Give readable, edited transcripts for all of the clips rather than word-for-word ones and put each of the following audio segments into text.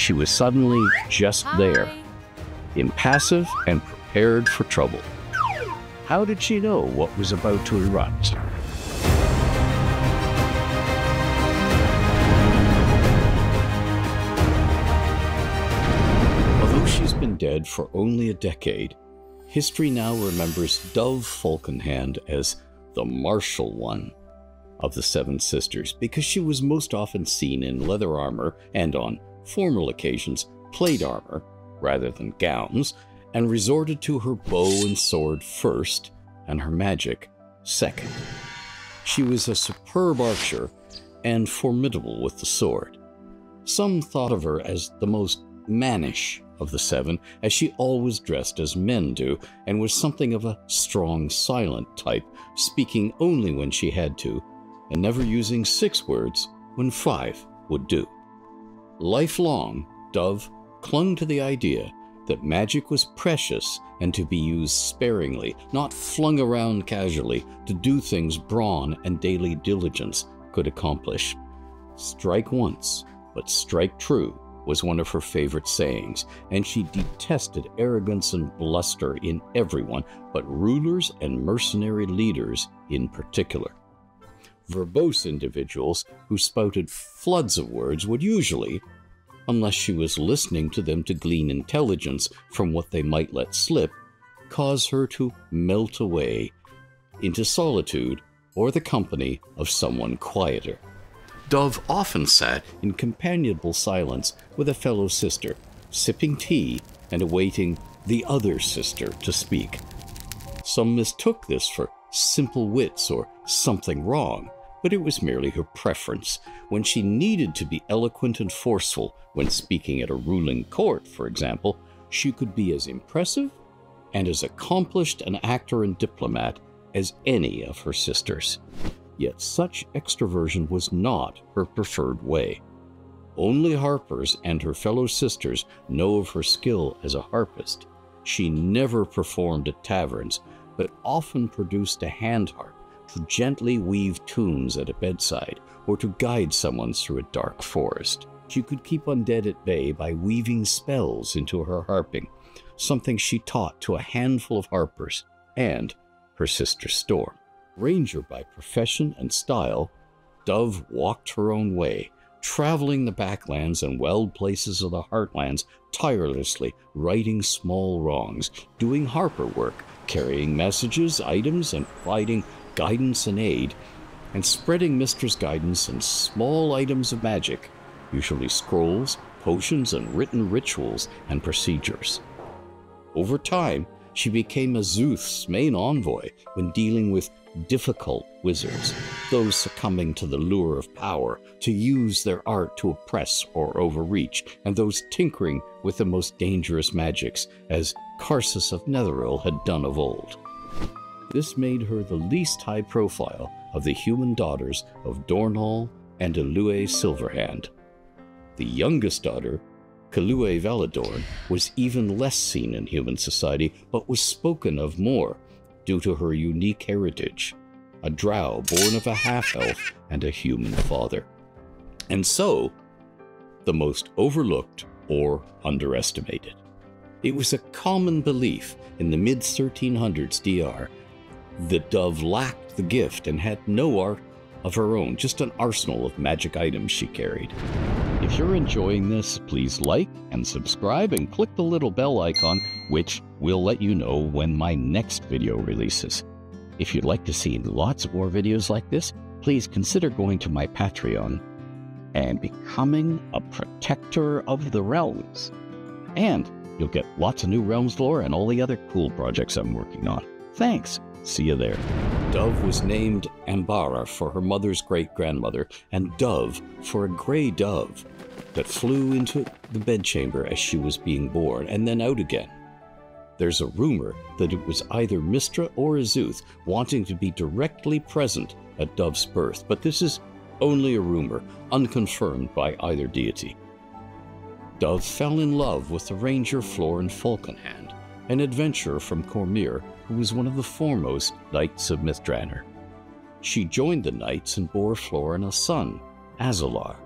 She was suddenly just there, impassive and prepared for trouble. How did she know what was about to erupt? Although she's been dead for only a decade, history now remembers Dove Falconhand as the martial one of the Seven Sisters because she was most often seen in leather armor and, on formal occasions, plate armor rather than gowns, and resorted to her bow and sword first and her magic second. She was a superb archer and formidable with the sword. Some thought of her as the most mannish of the seven, as she always dressed as men do and was something of a strong, silent type, speaking only when she had to and never using 6 words when 5 would do. Lifelong, Dove clung to the idea that magic was precious and to be used sparingly, not flung around casually to do things brawn and daily diligence could accomplish. Strike once, but strike true was one of her favorite sayings, and she detested arrogance and bluster in everyone, but rulers and mercenary leaders in particular. Verbose individuals who spouted floods of words would usually, unless she was listening to them to glean intelligence from what they might let slip, cause her to melt away into solitude or the company of someone quieter. Dove often sat in companionable silence with a fellow sister, sipping tea and awaiting the other sister to speak. Some mistook this for simple wits or something wrong, but it was merely her preference. When she needed to be eloquent and forceful when speaking at a ruling court, for example, she could be as impressive and as accomplished an actor and diplomat as any of her sisters. Yet such extroversion was not her preferred way. Only Harpers and her fellow sisters know of her skill as a harpist. She never performed at taverns, but often produced a hand harp to gently weave tunes at a bedside, or to guide someone through a dark forest. She could keep undead at bay by weaving spells into her harping, something she taught to a handful of harpers and her sister Storm. Ranger by profession and style, Dove walked her own way, traveling the backlands and wild places of the heartlands tirelessly, righting small wrongs, doing harper work, carrying messages, items, and providing guidance and aid, and spreading Mistress guidance and small items of magic, usually scrolls, potions, and written rituals and procedures. Over time, she became Azuth's main envoy when dealing with difficult wizards, those succumbing to the lure of power to use their art to oppress or overreach, and those tinkering with the most dangerous magics, as Karsus of Netheril had done of old. This made her the least high profile of the human daughters of Dornall and Alue Silverhand. The youngest daughter, Kalue Valadorn, was even less seen in human society, but was spoken of more due to her unique heritage, a drow born of a half-elf and a human father, and so the most overlooked or underestimated. It was a common belief in the mid-1300s DR that Dove lacked the gift and had no art of her own, just an arsenal of magic items she carried. If you're enjoying this, please like and subscribe and click the little bell icon, which will let you know when my next video releases. If you'd like to see lots more videos like this, please consider going to my Patreon and becoming a protector of the realms. And you'll get lots of new realms lore and all the other cool projects I'm working on. Thanks. See you there. Dove was named Ambara for her mother's great-grandmother, and Dove for a gray dove that flew into the bedchamber as she was being born, and then out again. There's a rumor that it was either Mystra or Azuth wanting to be directly present at Dove's birth, but this is only a rumor, unconfirmed by either deity. Dove fell in love with the ranger Florin Falconhand, an adventurer from Cormir, who was one of the foremost knights of Myth Drannor. She joined the knights and bore Florin a son, Azalar.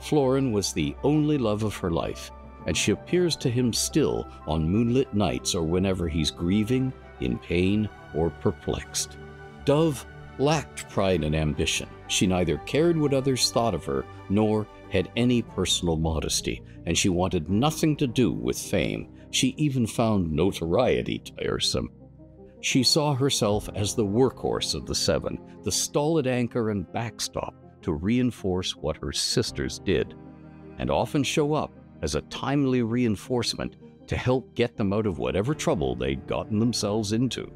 Florin was the only love of her life, and she appears to him still on moonlit nights or whenever he's grieving, in pain, or perplexed. Dove lacked pride and ambition. She neither cared what others thought of her, nor had any personal modesty, and she wanted nothing to do with fame. She even found notoriety tiresome. She saw herself as the workhorse of the Seven, the stolid anchor and backstop to reinforce what her sisters did, and often show up as a timely reinforcement to help get them out of whatever trouble they'd gotten themselves into.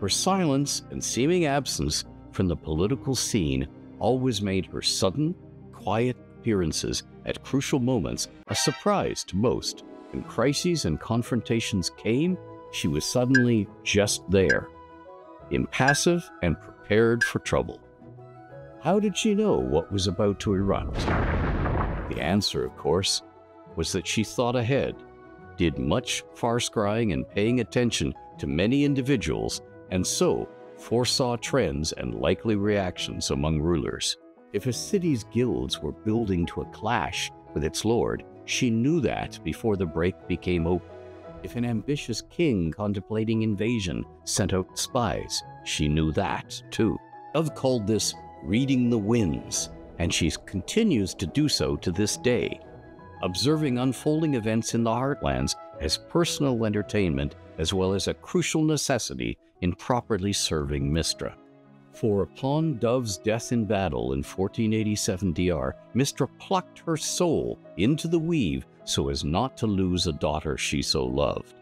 Her silence and seeming absence from the political scene always made her sudden, quiet appearances at crucial moments a surprise to most. When crises and confrontations came, she was suddenly just there, impassive and prepared for trouble. How did she know what was about to erupt? The answer, of course, was that she thought ahead, did much far-scrying and paying attention to many individuals, and so foresaw trends and likely reactions among rulers. If a city's guilds were building to a clash with its lord, she knew that before the break became open. If an ambitious king contemplating invasion sent out spies, she knew that too. Dove called this reading the winds, and she continues to do so to this day, observing unfolding events in the heartlands as personal entertainment as well as a crucial necessity in properly serving Mystra. For upon Dove's death in battle in 1487 DR, Mystra plucked her soul into the weave so as not to lose a daughter she so loved.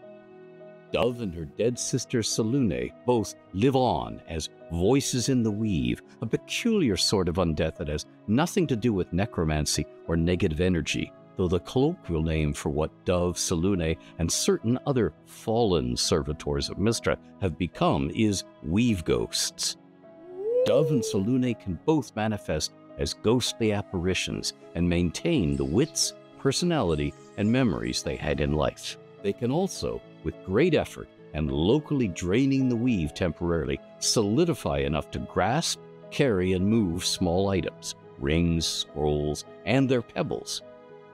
Dove and her dead sister Selûne both live on as voices in the weave, a peculiar sort of undeath that has nothing to do with necromancy or negative energy, though the colloquial name for what Dove, Selûne, and certain other fallen servitors of Mystra have become is weave ghosts. Dove and Selûne can both manifest as ghostly apparitions and maintain the wits, personality, and memories they had in life. They can also, with great effort and locally draining the weave temporarily, solidify enough to grasp, carry, and move small items, rings, scrolls, and their pebbles.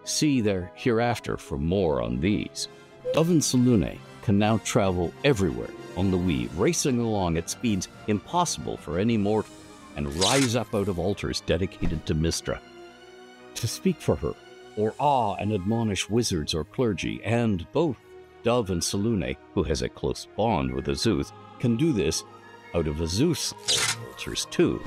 See there hereafter for more on these. Dove and Selûne can now travel everywhere on the weave, racing along at speeds impossible for any mortal, and rise up out of altars dedicated to Mystra, to speak for her, or awe and admonish wizards or clergy, and both Dove and Selûne, who has a close bond with Azuth, can do this out of Azuth's altars too.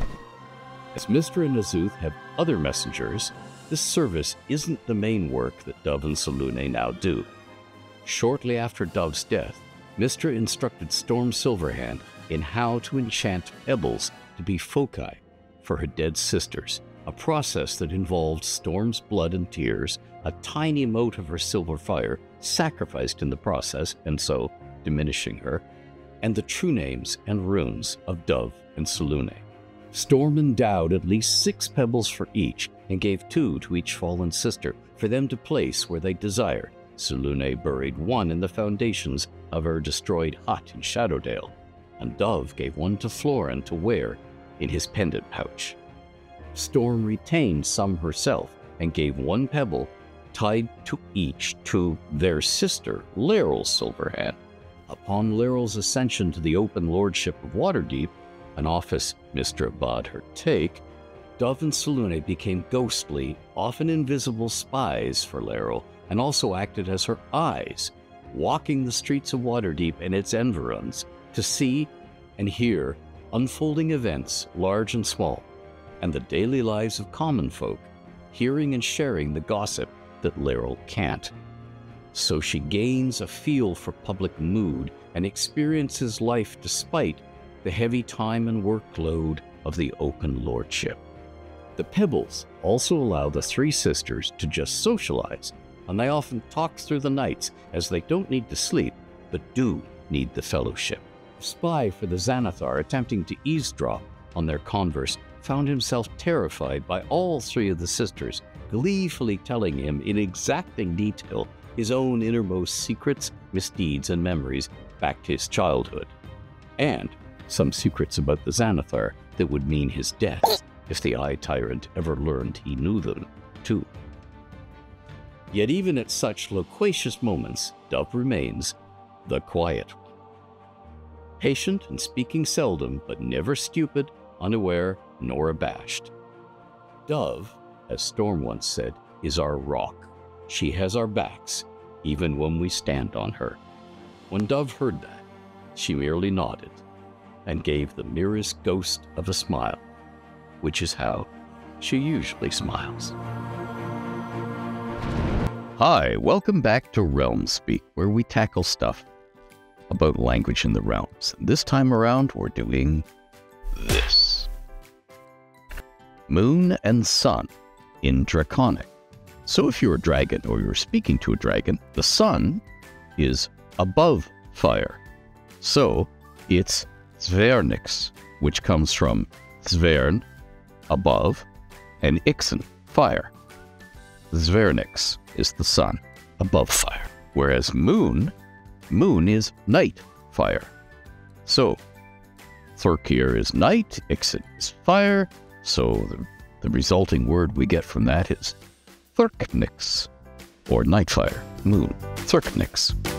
As Mystra and Azuth have other messengers, this service isn't the main work that Dove and Selûne now do. Shortly after Dove's death, Mystra instructed Storm Silverhand in how to enchant pebbles to be foci for her dead sisters, a process that involved Storm's blood and tears, a tiny mote of her silver fire sacrificed in the process and so diminishing her, and the true names and runes of Dove and Selûne. Storm endowed at least 6 pebbles for each and gave 2 to each fallen sister for them to place where they desired. Selûne buried 1 in the foundations of her destroyed hut in Shadowdale, and Dove gave 1 to Florin to wear in his pendant pouch. Storm retained some herself and gave 1 pebble tied to each to their sister, Laeral Silverhand. Upon Laeral's ascension to the open lordship of Waterdeep, an office Mystra bade her take, Dove and Selûne became ghostly, often invisible spies for Laeral, and also acted as her eyes, walking the streets of Waterdeep and its environs to see and hear unfolding events, large and small, and the daily lives of common folk, hearing and sharing the gossip that Laeral can't. So she gains a feel for public mood and experiences life despite the heavy time and workload of the open lordship. The pebbles also allow the 3 sisters to just socialize, and they often talk through the nights as they don't need to sleep, but do need the fellowship. A spy for the Xanathar attempting to eavesdrop on their converse found himself terrified by all 3 of the sisters, gleefully telling him in exacting detail his own innermost secrets, misdeeds, and memories back to his childhood, and some secrets about the Xanathar that would mean his death if the Eye Tyrant ever learned he knew them. too. Yet even at such loquacious moments, Dove remains the quiet one. Patient and speaking seldom, but never stupid, unaware, nor abashed. Dove, as Storm once said, is our rock. She has our backs, even when we stand on her. When Dove heard that, she merely nodded and gave the merest ghost of a smile, which is how she usually smiles. Hi, welcome back to Realm Speak, where we tackle stuff about language in the realms. This time around, we're doing this. Moon and Sun in Draconic. So if you're a dragon or you're speaking to a dragon, the sun is above fire. So it's Zvernix, which comes from Zvern, above, and Ixen, fire. Zvernix is the sun, above fire. Whereas moon is night, fire. So Thorkir is night, Ixen is fire. So the resulting word we get from that is Thorkniks, or Nightfire, Moon, Thorkniks.